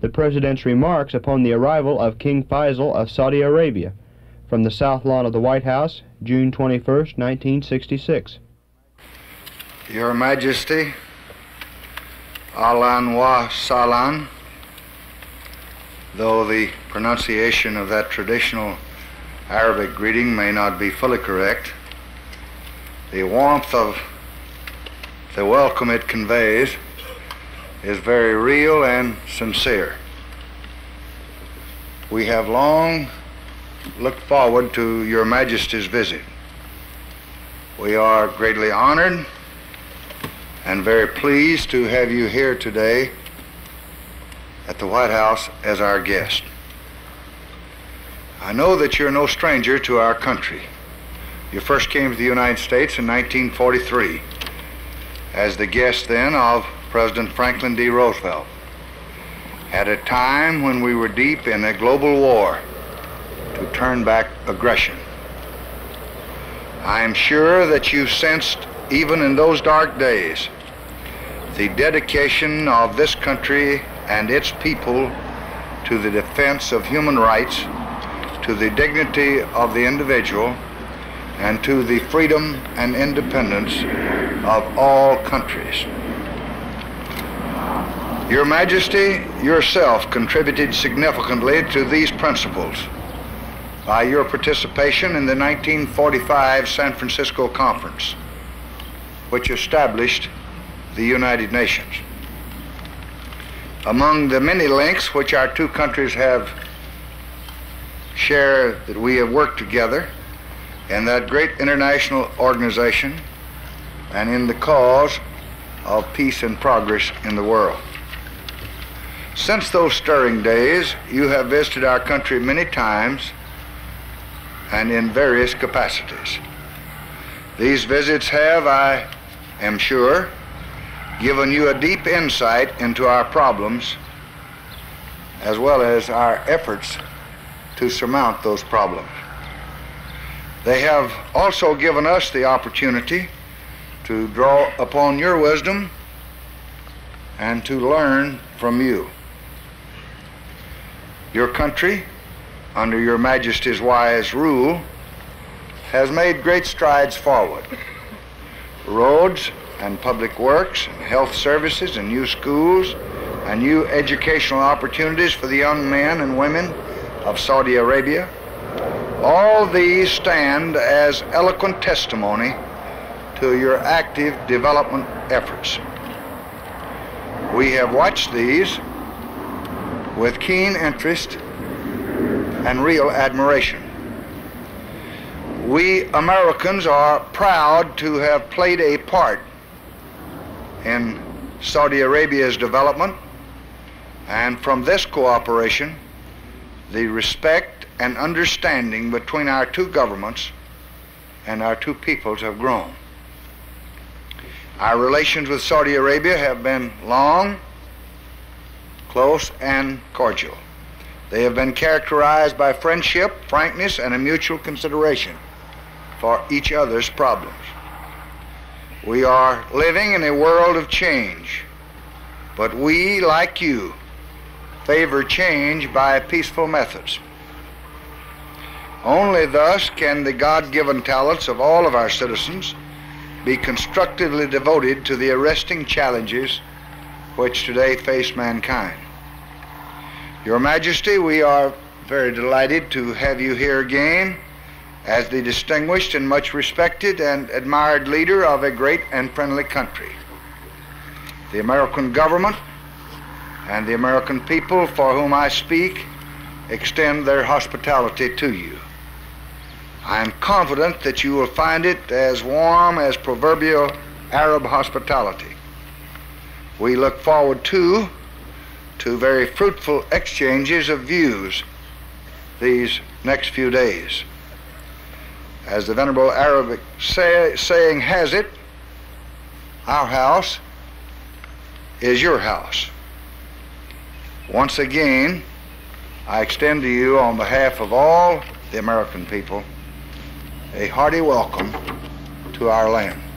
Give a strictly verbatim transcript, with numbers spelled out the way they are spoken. the President's remarks upon the arrival of King Faisal of Saudi Arabia from the South Lawn of the White House, June twenty-first, nineteen sixty-six. Your Majesty, Alan wa Salam, though the pronunciation of that traditional Arabic greeting may not be fully correct, the warmth of the welcome it conveys is very real and sincere. We have long looked forward to Your Majesty's visit. We are greatly honored and very pleased to have you here today at the White House as our guest. I know that you're no stranger to our country. You first came to the United States in nineteen forty-three as the guest then of President Franklin D. Roosevelt, at a time when we were deep in a global war to turn back aggression. I am sure that you've sensed, even in those dark days, the dedication of this country and its people to the defense of human rights, to the dignity of the individual, and to the freedom and independence of all countries. Your Majesty yourself contributed significantly to these principles by your participation in the nineteen forty-five San Francisco Conference, which established the United Nations. Among the many links which our two countries have shared, that we have worked together in that great international organization and in the cause of peace and progress in the world. Since those stirring days, you have visited our country many times and in various capacities. These visits have, I am sure, given you a deep insight into our problems as well as our efforts to surmount those problems. They have also given us the opportunity to draw upon your wisdom and to learn from you. Your country, under Your Majesty's wise rule, has made great strides forward. Roads and public works and health services and new schools and new educational opportunities for the young men and women of Saudi Arabia, all these stand as eloquent testimony to your active development efforts. We have watched these with keen interest and real admiration. We Americans are proud to have played a part in Saudi Arabia's development, and from this cooperation, the respect and understanding between our two governments and our two peoples have grown. Our relations with Saudi Arabia have been long, close, and cordial. They have been characterized by friendship, frankness, and a mutual consideration for each other's problems. We are living in a world of change, but we, like you, favor change by peaceful methods. Only thus can the God-given talents of all of our citizens be constructively devoted to the arresting challenges which today face mankind. Your Majesty, we are very delighted to have you here again as the distinguished and much respected and admired leader of a great and friendly country. The American government and the American people for whom I speak extend their hospitality to you. I am confident that you will find it as warm as proverbial Arab hospitality. We look forward to, to very fruitful exchanges of views these next few days. As the venerable Arabic say, saying has it, our house is your house. Once again, I extend to you, on behalf of all the American people, a hearty welcome to our land.